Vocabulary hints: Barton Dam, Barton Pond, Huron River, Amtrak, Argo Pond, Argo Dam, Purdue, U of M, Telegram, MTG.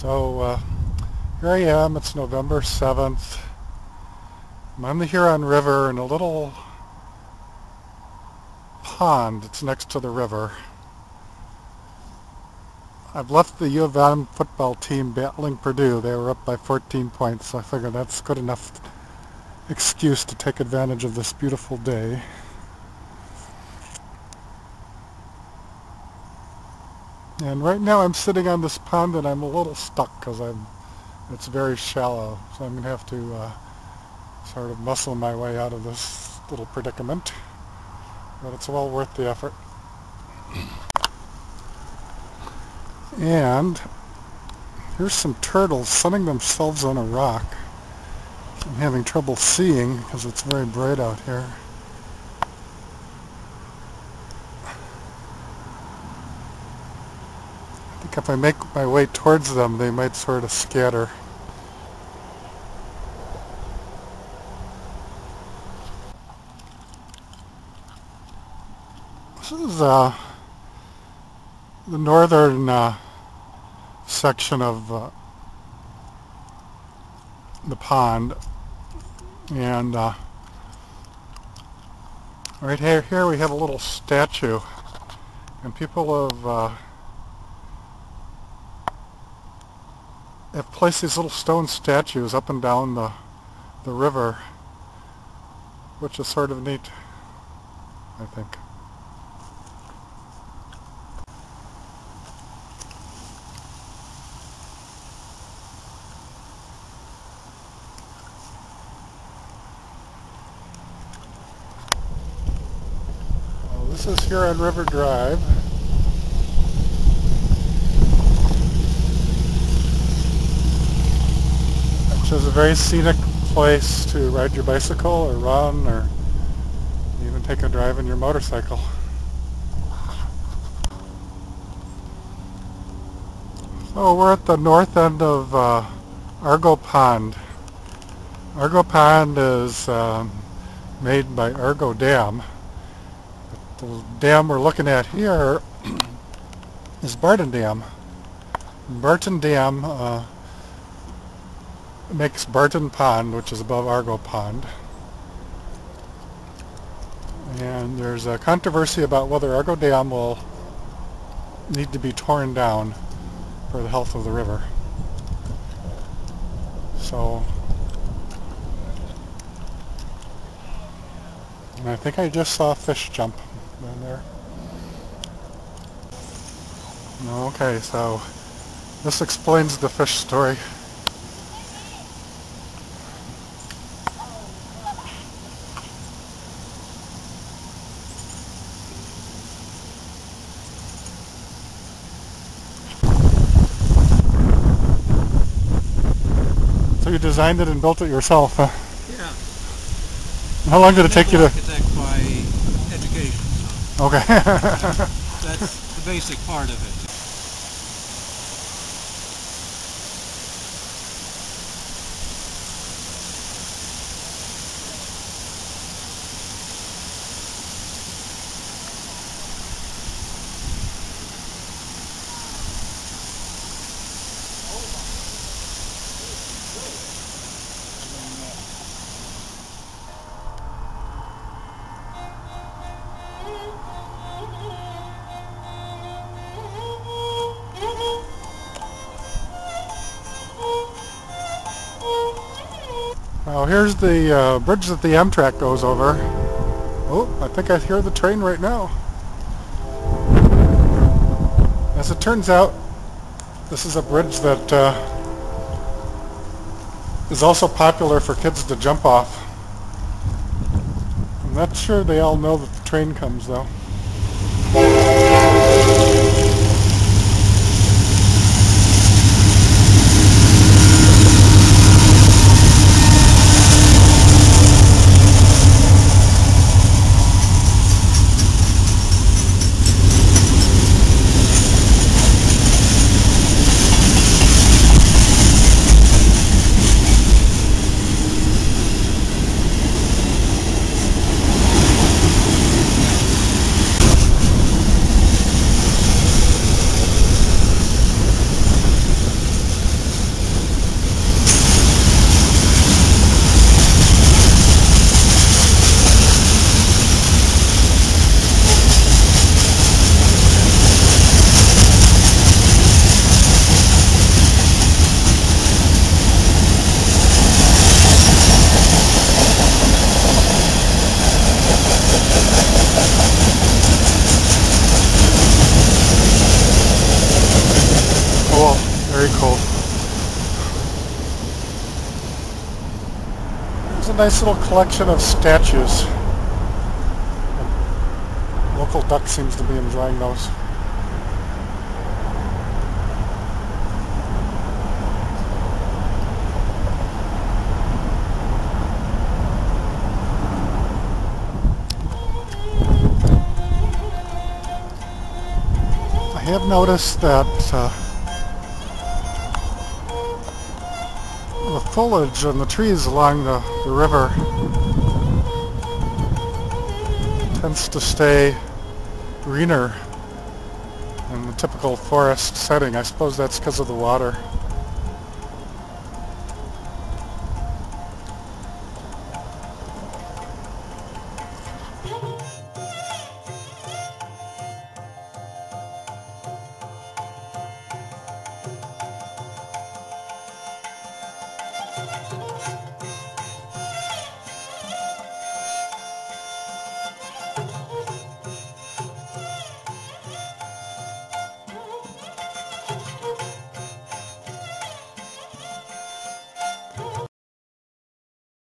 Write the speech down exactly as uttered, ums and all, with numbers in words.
So uh, here I am, it's November seventh. I'm on the Huron River in a little pond that's next to the river. I've left the U of M football team battling Purdue. They were up by fourteen points, so I figured that's good enough excuse to take advantage of this beautiful day. And right now I'm sitting on this pond and I'm a little stuck because I'm it's very shallow, so I'm going to have to uh, sort of muscle my way out of this little predicament, but it's well worth the effort. And here's some turtles sunning themselves on a rock. I'm having trouble seeing because it's very bright out here. I think if I make my way towards them, they might sort of scatter. This is uh, the northern uh, section of uh, the pond, and uh, right here, here we have a little statue, and people have uh, have placed these little stone statues up and down the the river, which is sort of neat, I think. This is Huron River Drive. Which is a very scenic place to ride your bicycle or run or even take a drive in your motorcycle. So we're at the north end of uh, Argo Pond. Argo Pond is um, made by Argo Dam. The dam we're looking at here is Barton Dam. Barton Dam uh, makes Barton Pond, which is above Argo Pond. And there's a controversy about whether Argo Dam will need to be torn down for the health of the river. So, and I think I just saw a fish jump down there. Okay, so this explains the fish story. So you designed it and built it yourself, huh? Yeah. How long did it take you to... Okay. That's the basic part of it. Now here's the uh, bridge that the Amtrak goes over. Oh, I think I hear the train right now. As it turns out, this is a bridge that uh, is also popular for kids to jump off. I'm not sure they all know that the train comes though. nice little collection of statues. The local duck seems to be enjoying those. I have noticed that uh, the foliage and the trees along the, the river tends to stay greener in the typical forest setting. I suppose that's because of the water.